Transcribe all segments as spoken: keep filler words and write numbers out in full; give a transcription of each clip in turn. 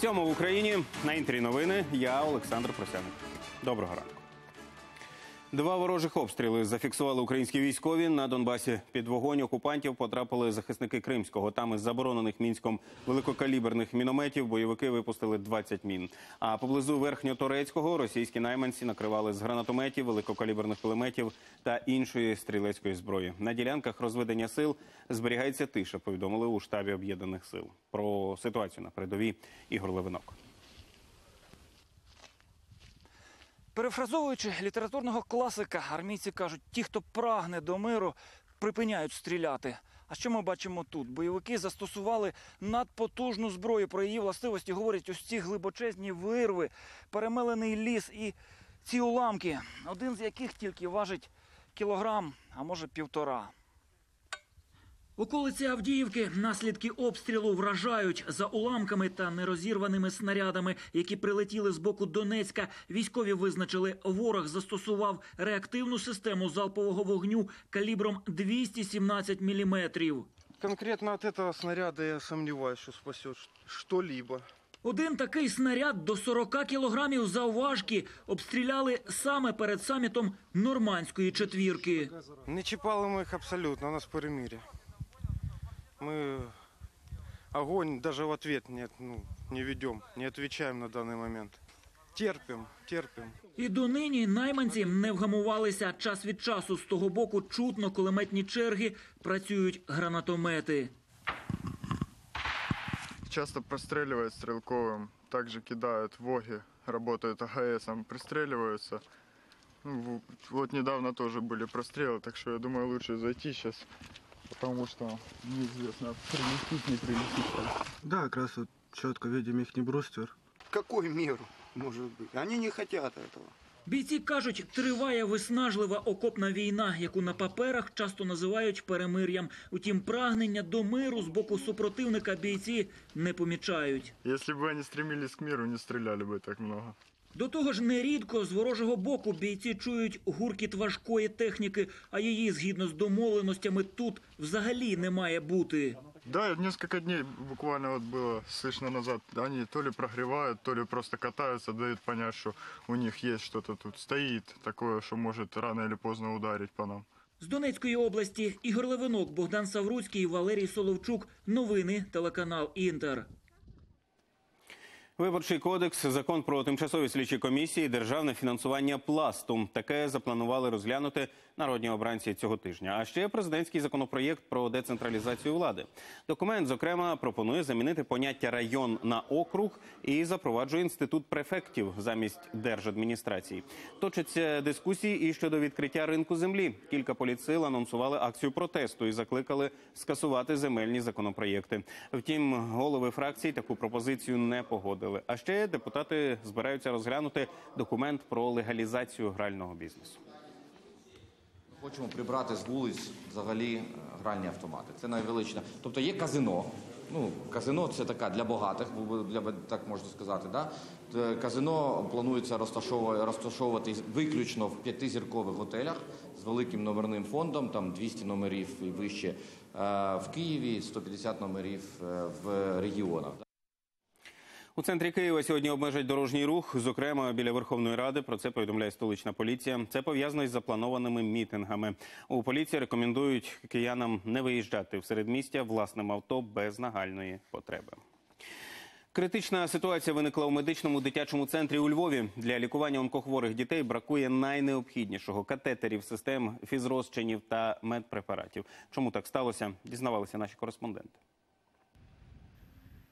Сьома в Україні. На інтері новини. Я Олександр Фрусяник. Доброго ранку. Два ворожих обстріли зафіксували українські військові. На Донбасі під вогонь окупантів потрапили захисники Кримського. Там із заборонених Мінськом великокаліберних мінометів бойовики випустили двадцять мін. А поблизу Верхньоторецького російські найманці накривали з гранатометів, великокаліберних кулеметів та іншої стрілецької зброї. На ділянках розведення сил зберігається тиша, повідомили у штабі об'єднаних сил. Про ситуацію на передовій Ігор Левинок. Перефразовуючи літературного класика, армійці кажуть, ті, хто прагне до миру, припиняють стріляти. А що ми бачимо тут? Бойовики застосували надпотужну зброю. Про її властивості говорять ось ці глибочезні вирви, перемелений ліс і ці уламки, один з яких тільки важить кілограм, а може півтора. Околиці Авдіївки наслідки обстрілу вражають. За уламками та нерозірваними снарядами, які прилетіли з боку Донецька, військові визначили, ворог застосував реактивну систему залпового вогню калібром двісті сімнадцять міліметрів. Конкретно від цього снаряду я сумніваюся, що спасе щось. Один такий снаряд до сорока кілограмів завважки обстріляли саме перед самітом Нормандської четвірки. Не чіпали ми їх абсолютно, у нас перемир'я. Ми огонь навіть в відповідь не ведемо, не відповідаємо на даний момент. Терпимо, терпимо. І донині найманці не вгамувалися. Час від часу з того боку чутно кулеметні черги, працюють гранатомети. Часто прострілюють стрілковим, також кидають воги, працюють а ге есом, пристрілюються. От недавно теж були простріли, так що я думаю, краще зайти зараз. Потому что неизвестно, прилетит, не прилетит. Да, как раз вот четко видим их не бруствер. Какой мир может быть? Они не хотят этого. Бійці кажуть, триває виснажлива окопна війна, яку на паперах часто називають перемир'ям. Утім, прагнення до миру з боку супротивника бійці не помічають. Якщо б вони стремились к миру, не стріляли б так багато. До того ж, нерідко з ворожого боку бійці чують гуркіт важкої техніки, а її, згідно з домовленостями, тут взагалі не має бути. Так, кілька днів буквально було слышно назад. Вони то ли прогрівають, то ли просто катаються, дають зрозуміти, що у них є щось тут стоїть, таке, що може рано чи пізно ударити по нам. З Донецької області Ігор Левинок, Богдан Савруцький, Валерій Соловчук. Новини, телеканал «Інтер». Виборчий кодекс, закон про тимчасові слідчі комісії, державне фінансування пласту. Таке запланували розглянути народні обранці цього тижня. А ще президентський законопроєкт про децентралізацію влади. Документ, зокрема, пропонує замінити поняття «район» на «округ» і запроваджує інститут префектів замість держадміністрації. Точаться дискусії і щодо відкриття ринку землі. Кілька політсил анонсували акцію протесту і закликали скасувати земельні законопроєкти. Втім, голови фракцій таку пропозицію не погодили. А ще депутати збираються розглянути документ про легалізацію грального бізнесу. Ми хочемо прибрати з вулиць взагалі гральні автомати. Це найвелична. Тобто є казино. Ну, казино – це така для багатих, так можна сказати. Казино планується розташовувати виключно в п'ятизіркових готелях з великим номерним фондом, там двісті номерів і вище в Києві, сто п'ятдесят номерів в регіонах. У центрі Києва сьогодні обмежать дорожній рух, зокрема біля Верховної Ради. Про це повідомляє столична поліція. Це пов'язано із запланованими мітингами. У поліції рекомендують киянам не виїжджати в середмістя власним авто без нагальної потреби. Критична ситуація виникла у медичному дитячому центрі у Львові. Для лікування онкохворих дітей бракує найнеобхіднішого – катетерів, систем фізрозчинів та медпрепаратів. Чому так сталося, дізнавалися наші кореспонденти.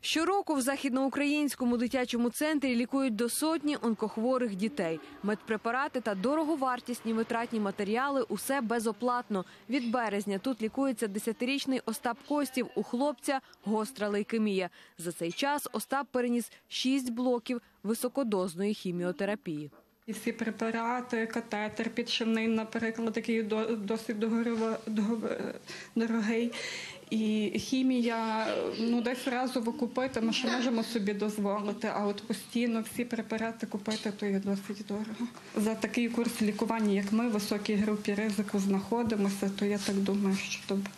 Щороку в західноукраїнському дитячому центрі лікують до сотні онкохворих дітей. Медпрепарати та дороговартісні витратні матеріали – усе безоплатно. Від березня тут лікується десятирічний Остап Костів, у хлопця – гостра лейкемія. За цей час Остап переніс шість блоків високодозної хіміотерапії. І всі препарати, катетер підшивний, наприклад, який досить дорогий, І хімія, ну, десь разово купити, ми ще можемо собі дозволити, а от постійно всі препарати купити, то є досить дорого. За такий курс лікування, як ми, в високій групі ризику знаходимося, то я так думаю, що то б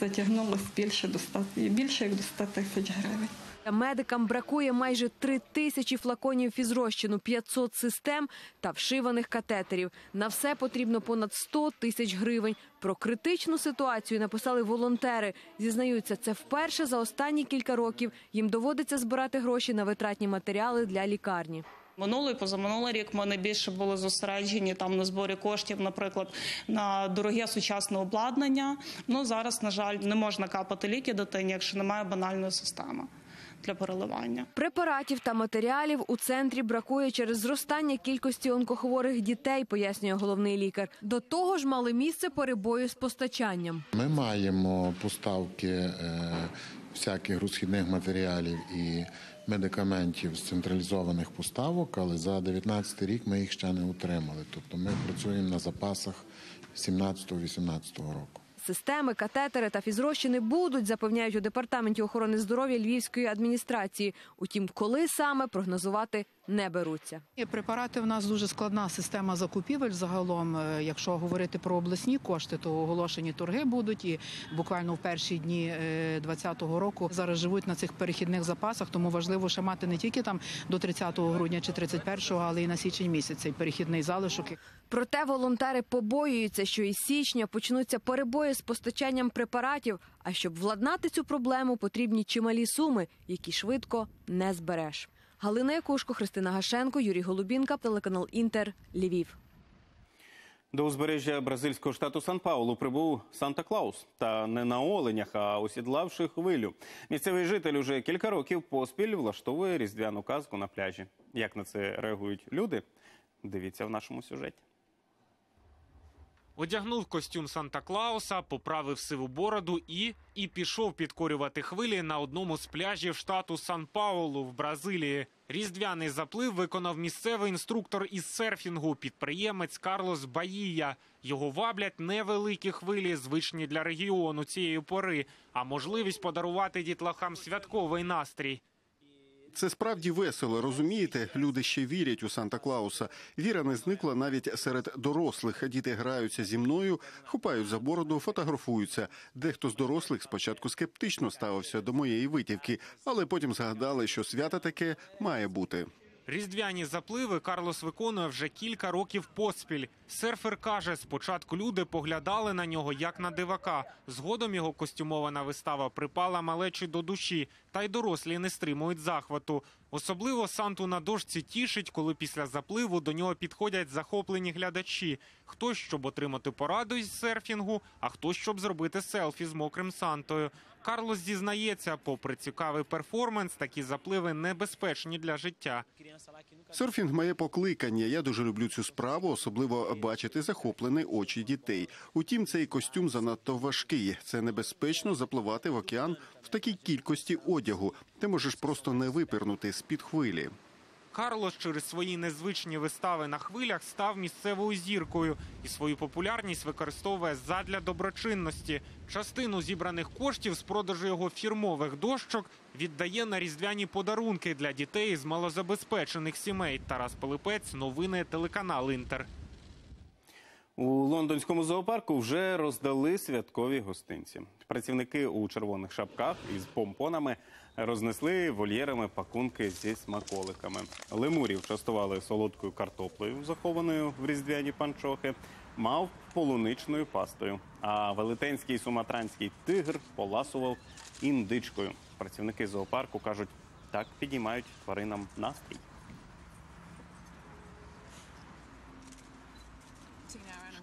затягнулося більше, до ста, більше як до ста тисяч гривень. Медикам бракує майже три тисячі флаконів фізрозчину, п'ятсот систем та вшиваних катетерів. На все потрібно понад сто тисяч гривень. Про критичну ситуацію написали волонтери. Зізнаються, це вперше за останні кілька років. Їм доводиться збирати гроші на витратні матеріали для лікарні. Минулий, позаминулий рік ми найбільше були зосереджені там на зборі коштів, наприклад, на дороге сучасне обладнання. Ну, зараз, на жаль, не можна капати ліки дитині, якщо немає банальної системи для переливання. Препаратів та матеріалів у центрі бракує через зростання кількості онкохворих дітей, пояснює головний лікар. До того ж мали місце перебої з постачанням. Ми маємо поставки е, всяких розхідних матеріалів і медикаментів з централізованих поставок, але за дев'ятнадцятий рік ми їх ще не отримали. Тобто ми працюємо на запасах сімнадцятого-вісімнадцятого року. Системи, катетери та фізрозчини будуть, запевняють у Департаменті охорони здоров'я Львівської адміністрації. Утім, коли саме, прогнозувати не беруться. Препарати в нас дуже складна система закупівель загалом. Якщо говорити про обласні кошти, то оголошені торги будуть. І буквально в перші дні двадцятого року зараз живуть на цих перехідних запасах. Тому важливо ще мати не тільки там до тридцятого грудня чи тридцять першого, але й на січень місяць цей перехідний залишок. Проте волонтери побоюються, що із січня почнуться перебої з постачанням препаратів. А щоб владнати цю проблему, потрібні чималі суми, які швидко не збереш. Галина Якушко, Христина Гашенко, Юрій Голубінка, телеканал «Інтер», Львів. До узбережжя бразильського штату Сан-Паулу прибув Санта-Клаус. Та не на оленях, а осідлавши хвилю. Місцевий житель уже кілька років поспіль влаштовує різдвяну казку на пляжі. Як на це реагують люди, дивіться в нашому сюжеті. Одягнув костюм Санта-Клауса, поправив сиву бороду і... і пішов підкорювати хвилі на одному з пляжів штату Сан-Паулу в Бразилії. Різдвяний заплив виконав місцевий інструктор із серфінгу, підприємець Карлос Баїя. Його ваблять невеликі хвилі, звичні для регіону цієї пори, а можливість подарувати дітлахам святковий настрій. Це справді весело, розумієте? Люди ще вірять у Санта-Клауса. Віра не зникла навіть серед дорослих. Діти граються зі мною, хапають за бороду, фотографуються. Дехто з дорослих спочатку скептично ставився до моєї витівки, але потім згадали, що свято таке має бути. Різдвяні запливи Карлос виконує вже кілька років поспіль. Серфер каже, спочатку люди поглядали на нього як на дивака. Згодом його костюмована вистава припала малечі до душі, та й дорослі не стримують захвату. Особливо Санту на дошці тішить, коли після запливу до нього підходять захоплені глядачі. Хтось, щоб отримати пораду із серфінгу, а хтось, щоб зробити селфі з мокрим Сантою. Карлос зізнається, попри цікавий перформанс, такі запливи небезпечні для життя. Серфінг – моє покликання. Я дуже люблю цю справу, особливо бачити захоплені очі дітей. Утім, цей костюм занадто важкий. Це небезпечно запливати в океан в такій кількості одягу. Ти можеш просто не випірнути з-під хвилі. Карлос через свої незвичні вистави на хвилях став місцевою зіркою і свою популярність використовує задля доброчинності. Частину зібраних коштів з продажу його фірмових дощок віддає на різдвяні подарунки для дітей з малозабезпечених сімей. Тарас Пилипець, новини, телеканал «Інтер». У лондонському зоопарку вже роздали святкові гостинці. Працівники у червоних шапках із помпонами рознесли вольєрами пакунки зі смаколиками. Лемурів частували солодкою картоплею, захованою в різдвяні панчохи, мавп полуничною пастою, а велетенський суматранський тигр поласував індичкою. Працівники зоопарку кажуть, так підіймають тваринам настрій.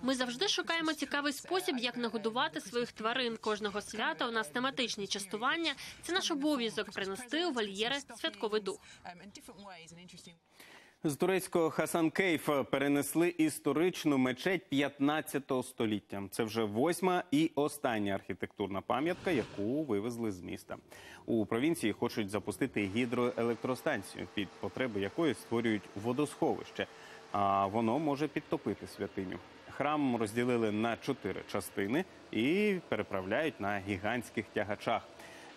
Ми завжди шукаємо цікавий спосіб, як нагодувати своїх тварин. Кожного свята у нас тематичні частування. Це наш обов'язок принести у вольєри святковий дух. З турецького Хасан Кейф перенесли історичну мечеть п'ятнадцятого століття. Це вже восьма і остання архітектурна пам'ятка, яку вивезли з міста. У провінції хочуть запустити гідроелектростанцію, під потреби якої створюють водосховище. А воно може підтопити святиню. Храм розділили на чотири частини і переправляють на гігантських тягачах.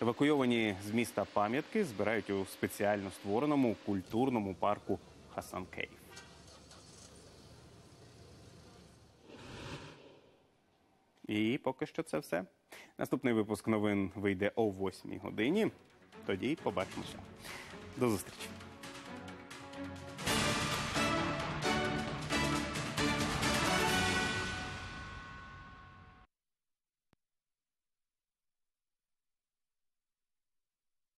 Евакуйовані з міста пам'ятки збирають у спеціально створеному культурному парку «Хасан Кейф». І поки що це все. Наступний випуск новин вийде о восьмій годині. Тоді побачимося. До зустрічі.